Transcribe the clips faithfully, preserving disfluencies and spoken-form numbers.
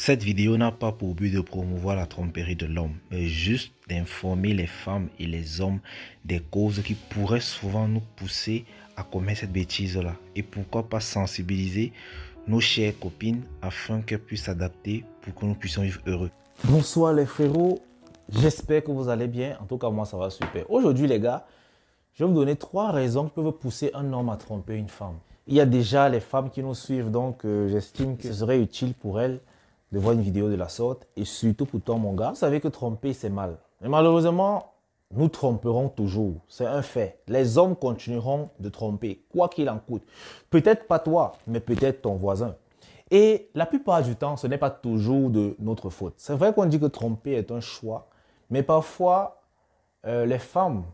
Cette vidéo n'a pas pour but de promouvoir la tromperie de l'homme, mais juste d'informer les femmes et les hommes des causes qui pourraient souvent nous pousser à commettre cette bêtise-là. Et pourquoi pas sensibiliser nos chères copines afin qu'elles puissent s'adapter pour que nous puissions vivre heureux. Bonsoir les frérots, j'espère que vous allez bien. En tout cas, moi ça va super. Aujourd'hui les gars, je vais vous donner trois raisons qui peuvent pousser un homme à tromper une femme. Il y a déjà les femmes qui nous suivent, donc euh, j'estime que ce serait utile pour elles de voir une vidéo de la sorte, et surtout pour toi mon gars. Vous savez que tromper c'est mal, mais malheureusement nous tromperons toujours, c'est un fait. Les hommes continueront de tromper, quoi qu'il en coûte. Peut-être pas toi, mais peut-être ton voisin. Et la plupart du temps, ce n'est pas toujours de notre faute. C'est vrai qu'on dit que tromper est un choix, mais parfois euh, les femmes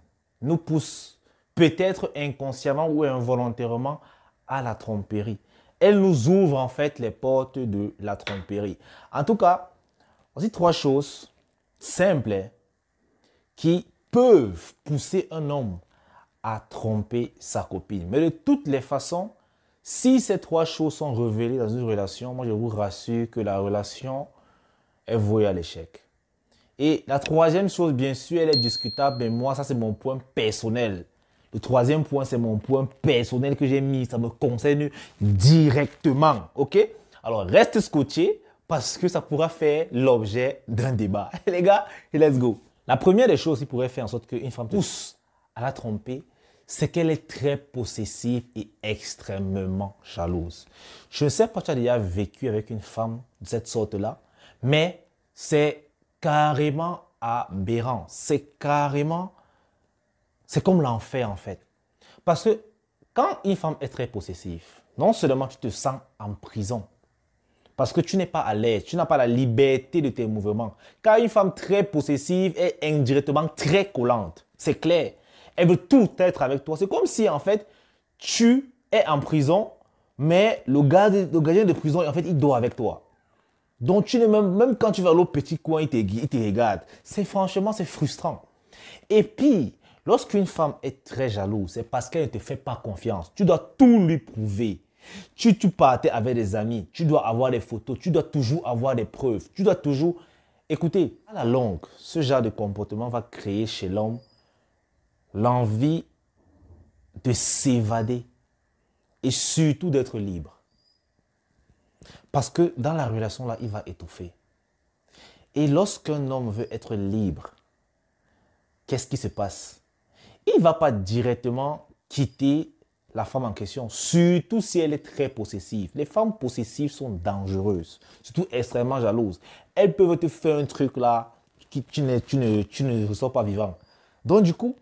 nous poussent, peut-être inconsciemment ou involontairement, à la tromperie. Elle nous ouvre en fait les portes de la tromperie. En tout cas, on dit trois choses simples qui peuvent pousser un homme à tromper sa copine. Mais de toutes les façons, si ces trois choses sont révélées dans une relation, moi je vous rassure que la relation est vouée à l'échec. Et la troisième chose, bien sûr, elle est discutable, mais moi, ça c'est mon point personnel. Le troisième point, c'est mon point personnel que j'ai mis. Ça me concerne directement, ok? Alors, reste scotché parce que ça pourra faire l'objet d'un débat. Les gars, let's go. La première des choses qui pourrait faire en sorte qu'une femme pousse à la tromper, c'est qu'elle est très possessive et extrêmement jalouse. Je ne sais pas si tu as déjà vécu avec une femme de cette sorte-là, mais c'est carrément aberrant. C'est carrément... C'est comme l'enfer en fait. Parce que quand une femme est très possessive, non seulement tu te sens en prison, parce que tu n'es pas à l'aise, tu n'as pas la liberté de tes mouvements. Car une femme très possessive est indirectement très collante. C'est clair. Elle veut tout être avec toi. C'est comme si en fait, tu es en prison, mais le gardien de prison, en fait, il dort avec toi. Donc tu n'es même, même quand tu vas à l'autre petit coin, il te, il te regarde. C'est franchement, c'est frustrant. Et puis, lorsqu'une femme est très jalouse, c'est parce qu'elle ne te fait pas confiance. Tu dois tout lui prouver. Tu, tu partais avec des amis, tu dois avoir des photos, tu dois toujours avoir des preuves, tu dois toujours... Écoutez, à la longue, ce genre de comportement va créer chez l'homme l'envie de s'évader et surtout d'être libre. Parce que dans la relation, là, il va étouffer. Et lorsqu'un homme veut être libre, qu'est-ce qui se passe? Il ne va pas directement quitter la femme en question, surtout si elle est très possessive. Les femmes possessives sont dangereuses, surtout extrêmement jalouses. Elles peuvent te faire un truc là, qui, tu, ne, tu, ne, tu ne ressors pas vivant. Donc du coup,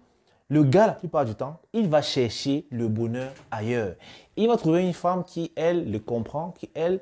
le gars, la plupart du temps, il va chercher le bonheur ailleurs. Il va trouver une femme qui, elle, le comprend, qui, elle,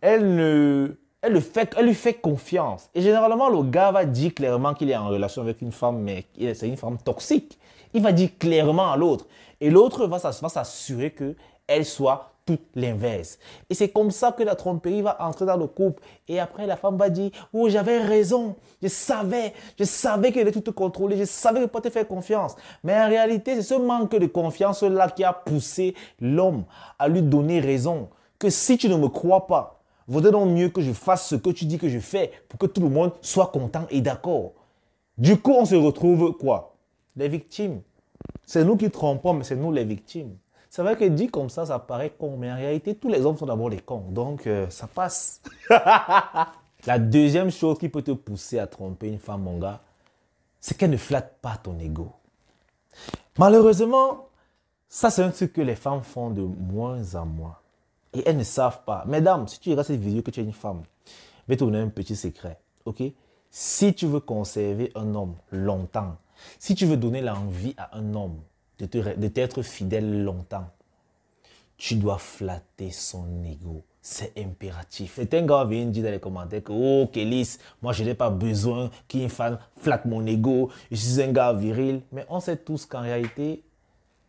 elle ne... Elle, le fait, elle lui fait confiance. Et généralement, le gars va dire clairement qu'il est en relation avec une femme, mais c'est une femme toxique. Il va dire clairement à l'autre. Et l'autre va s'assurer qu'elle soit toute l'inverse. Et c'est comme ça que la tromperie va entrer dans le couple. Et après, la femme va dire, « Oh, j'avais raison. Je savais. Je savais qu'elle allait tout te contrôler. Je savais qu'elle ne pouvait pas te faire confiance. » Mais en réalité, c'est ce manque de confiance-là qui a poussé l'homme à lui donner raison. Que si tu ne me crois pas, vaudrait donc mieux que je fasse ce que tu dis que je fais pour que tout le monde soit content et d'accord. Du coup, on se retrouve quoi? Les victimes. C'est nous qui trompons, mais c'est nous les victimes. C'est vrai que dit comme ça, ça paraît con, mais en réalité, tous les hommes sont d'abord des cons. Donc, euh, ça passe. La deuxième chose qui peut te pousser à tromper une femme, mon gars, c'est qu'elle ne flatte pas ton ego. Malheureusement, ça c'est un truc que les femmes font de moins en moins. Et elles ne savent pas. Mesdames, si tu regardes cette vidéo que tu es une femme, je vais te donner un petit secret. Ok? Si tu veux conserver un homme longtemps, si tu veux donner l'envie à un homme de te, de t'être fidèle longtemps, tu dois flatter son ego. C'est impératif. Certains gars viennent dire dans les commentaires que « Oh, Kélis, moi je n'ai pas besoin qu'une femme flatte mon ego. Je suis un gars viril. » Mais on sait tous qu'en réalité,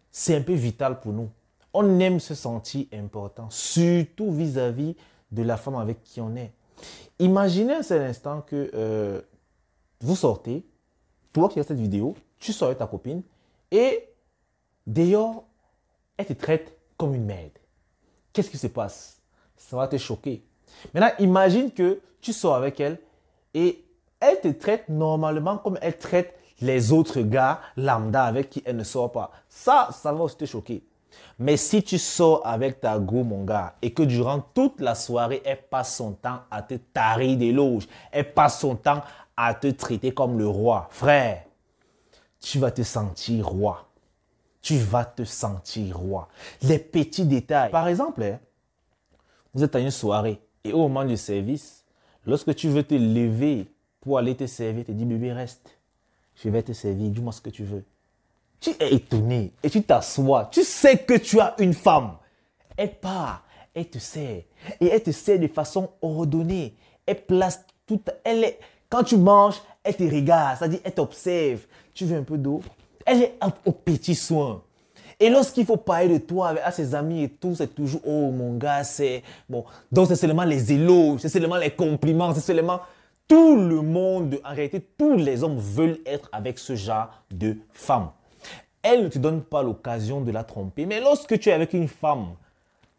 c'est un peu vital pour nous. On aime se sentir important, surtout vis-à-vis de la femme avec qui on est. Imaginez un seul instant que euh, vous sortez, toi qui regardes cette vidéo, tu sors avec ta copine et d'ailleurs, elle te traite comme une merde. Qu'est-ce qui se passe? Ça va te choquer. Maintenant, imagine que tu sors avec elle et elle te traite normalement comme elle traite les autres gars lambda avec qui elle ne sort pas. Ça, ça va aussi te choquer. Mais si tu sors avec ta go, mon gars, et que durant toute la soirée, elle passe son temps à te tarir d'éloges, elle passe son temps à te traiter comme le roi, frère, tu vas te sentir roi. Tu vas te sentir roi. Les petits détails. Par exemple, vous êtes à une soirée et au moment du service, lorsque tu veux te lever pour aller te servir, tu dis bébé, reste. Je vais te servir, dis-moi ce que tu veux. Tu es étonné et tu t'assois. Tu sais que tu as une femme. Elle part, elle te sert. Et elle te sert de façon ordonnée. Elle place tout. Elle est... Quand tu manges, elle te regarde, c'est-à-dire elle t'observe. Tu veux un peu d'eau? Elle est aux petits soins. Et lorsqu'il faut parler de toi avec, à ses amis et tout, c'est toujours « Oh mon gars, c'est... » Bon, donc c'est seulement les éloges, c'est seulement les compliments, c'est seulement... Tout le monde, en réalité, tous les hommes veulent être avec ce genre de femme. Elle ne te donne pas l'occasion de la tromper. Mais lorsque tu es avec une femme,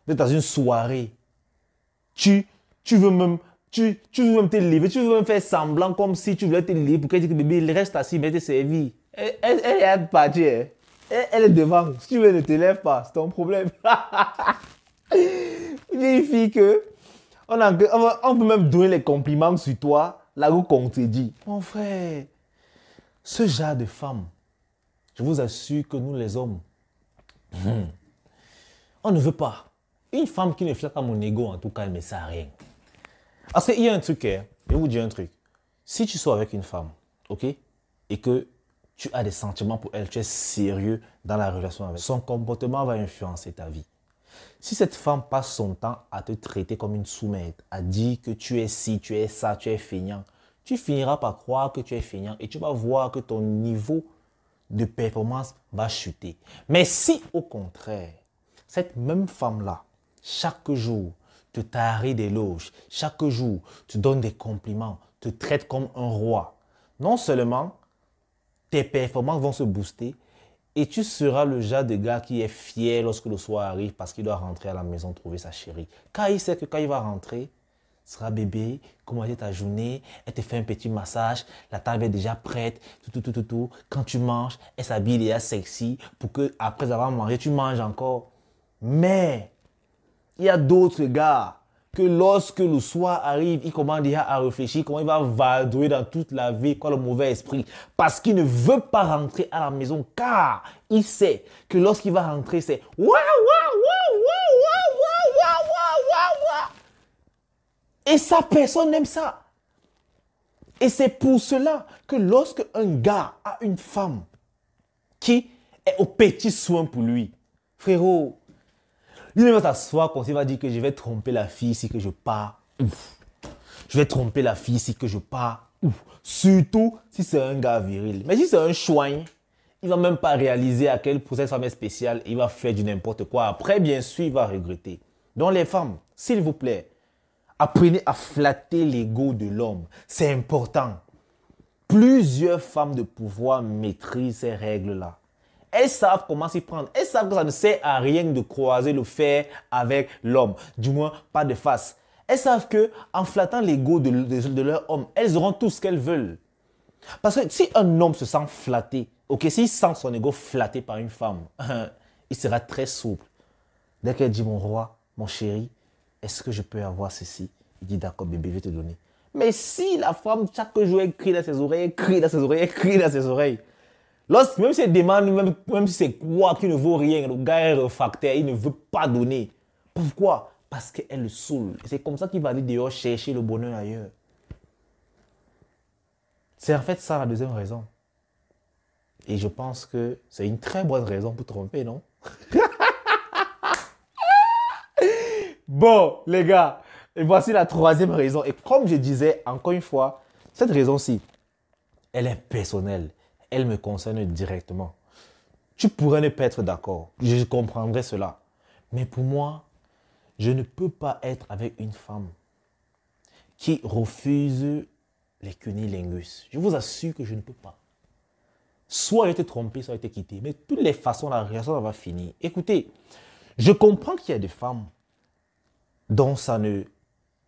dans une soirée, tu, tu, veux même, tu, tu veux même te lever, tu veux même faire semblant comme si tu voulais te lever pour qu'elle dise que bébé, il reste assis, mais t'es servi. Elle, elle, elle est partie, elle, elle est devant. Si tu veux, ne te lève pas, c'est ton problème. Une fille que... On, a, on peut même donner les compliments sur toi, là où on te dit. Mon frère, ce genre de femme, je vous assure que nous les hommes, on ne veut pas. Une femme qui ne flatte pas mon ego, en tout cas, elle ne sert à rien. Parce qu'il y a un truc, hein, je vais vous dire un truc. Si tu sors avec une femme, ok, et que tu as des sentiments pour elle, tu es sérieux dans la relation avec elle, son comportement va influencer ta vie. Si cette femme passe son temps à te traiter comme une soumette, à dire que tu es ci, tu es ça, tu es feignant, tu finiras par croire que tu es feignant et tu vas voir que ton niveau de performance va chuter. Mais si au contraire, cette même femme-là, chaque jour, te tarie d'éloges, chaque jour, te donne des compliments, te traite comme un roi, non seulement tes performances vont se booster, et tu seras le genre de gars qui est fier lorsque le soir arrive parce qu'il doit rentrer à la maison trouver sa chérie. Car il sait que quand il va rentrer, ce sera bébé, comment était ta journée, elle te fait un petit massage, la table est déjà prête, tout, tout, tout, tout, tout. Quand tu manges, elle s'habille déjà sexy pour que après avoir mangé, tu manges encore. Mais il y a d'autres gars que lorsque le soir arrive, il commence déjà à réfléchir comment il va vadrouiller dans toute la vie, quoi, le mauvais esprit. Parce qu'il ne veut pas rentrer à la maison, car il sait que lorsqu'il va rentrer, c'est waouh, waouh, waouh, waouh, waouh, waouh, waouh, waouh. Et ça, personne n'aime ça. Et c'est pour cela que lorsque un gars a une femme qui est aux petits soins pour lui, frérot, il va s'asseoir quand il va dire que je vais tromper la fille si que je pars. Ouf. Je vais tromper la fille si que je pars. Ouf. Surtout si c'est un gars viril. Mais si c'est un chouin, il ne va même pas réaliser à quel point cette femme est spéciale. Il va faire du n'importe quoi. Après, bien sûr, il va regretter. Donc les femmes, s'il vous plaît, apprenez à flatter l'ego de l'homme. C'est important. Plusieurs femmes de pouvoir maîtrisent ces règles-là. Elles savent comment s'y prendre. Elles savent que ça ne sert à rien de croiser le fer avec l'homme. Du moins, pas de face. Elles savent qu'en flattant l'ego de, de, de leur homme, elles auront tout ce qu'elles veulent. Parce que si un homme se sent flatté, ok, s'il sent son ego flatté par une femme, il sera très souple. Dès qu'elle dit, mon roi, mon chéri, est-ce que je peux avoir ceci? Il dit, d'accord, bébé, je vais te donner. Mais si la femme, chaque jour, elle crie dans ses oreilles, elle crie dans ses oreilles, elle crie dans ses oreilles, Lorsque, même si elle demande, même, même si c'est quoi qui ne vaut rien, le gars est refractaire, il ne veut pas donner. Pourquoi? Parce qu'elle le saoule. C'est comme ça qu'il va aller dehors chercher le bonheur ailleurs. C'est en fait ça la deuxième raison. Et je pense que c'est une très bonne raison pour tromper, non? Bon, les gars, et voici la troisième raison. Et comme je disais, encore une fois, cette raison-ci, elle est personnelle. Elle me concerne directement. Tu pourrais ne pas être d'accord. Je comprendrais cela. Mais pour moi, je ne peux pas être avec une femme qui refuse les cunnilingus. Je vous assure que je ne peux pas. Soit elle était trompée, soit elle était quittée. Mais de toutes les façons, la relation va finir. Écoutez, je comprends qu'il y a des femmes dont ça ne,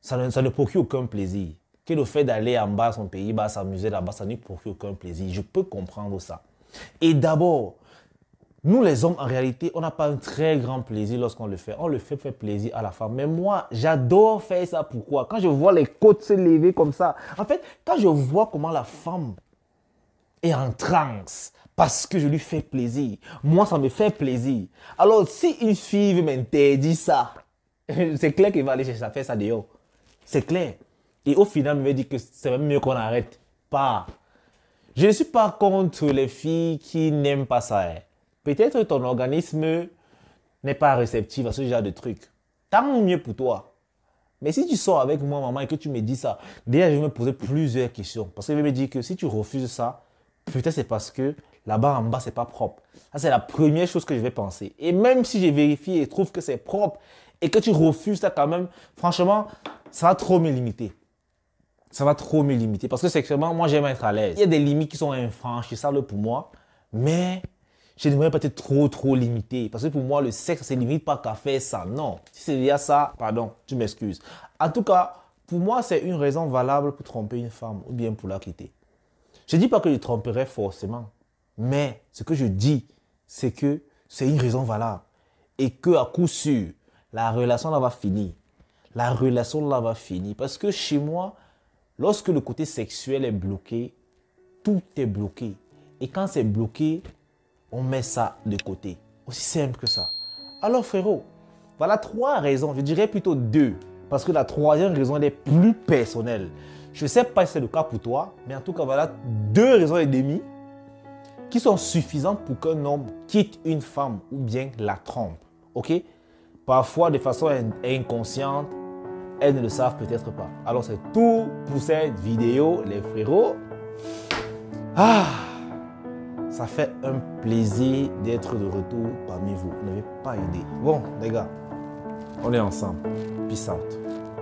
ça ne, ça ne procure aucun plaisir. que le fait d'aller en bas, son pays bas, s'amuser là-bas, ça ne procure aucun plaisir. Je peux comprendre ça. Et d'abord, nous les hommes, en réalité, on n'a pas un très grand plaisir lorsqu'on le fait. On le fait faire plaisir à la femme. Mais moi, j'adore faire ça. Pourquoi? Quand je vois les côtes se lever comme ça. En fait, quand je vois comment la femme est en transe parce que je lui fais plaisir, moi, ça me fait plaisir. Alors, si une fille m'interdit ça, c'est clair qu'elle va aller chercher à faire ça dehors. C'est clair. Et au final, elle me dit que c'est même mieux qu'on arrête. Pas. Je ne suis pas contre les filles qui n'aiment pas ça. Peut-être ton organisme n'est pas réceptif à ce genre de truc. Tant mieux pour toi. Mais si tu sors avec moi, maman, et que tu me dis ça, déjà, je vais me poser plusieurs questions. Parce que je vais me dire que si tu refuses ça, peut-être c'est parce que là-bas, en bas, c'est pas propre. Ça, c'est la première chose que je vais penser. Et même si j'ai vérifié et trouve que c'est propre et que tu refuses ça quand même, franchement, ça va trop me limiter. Ça va trop me limiter. Parce que sexuellement, moi, j'aime être à l'aise. Il y a des limites qui sont infranchissables pour moi, mais je devrais peut-être trop, trop limiter. Parce que pour moi, le sexe, ça ne se limite pas qu'à faire ça. Non. Si c'est déjà ça, pardon, tu m'excuses. En tout cas, pour moi, c'est une raison valable pour tromper une femme ou bien pour la quitter. Je ne dis pas que je tromperai forcément. Mais ce que je dis, c'est que c'est une raison valable. Et qu'à coup sûr, la relation là va finir. La relation là va finir. Parce que chez moi, lorsque le côté sexuel est bloqué, tout est bloqué. Et quand c'est bloqué, on met ça de côté. Aussi simple que ça. Alors frérot, voilà trois raisons. Je dirais plutôt deux. Parce que la troisième raison, elle est plus personnelle. Je ne sais pas si c'est le cas pour toi, mais en tout cas, voilà deux raisons et demie qui sont suffisantes pour qu'un homme quitte une femme ou bien la trompe. Ok? Parfois, de façon inconsciente, elles ne le savent peut-être pas. Alors, c'est tout pour cette vidéo, les frérots. Ah! Ça fait un plaisir d'être de retour parmi vous. Vous n'avez pas idée. Bon, les gars, on est ensemble. Peace out.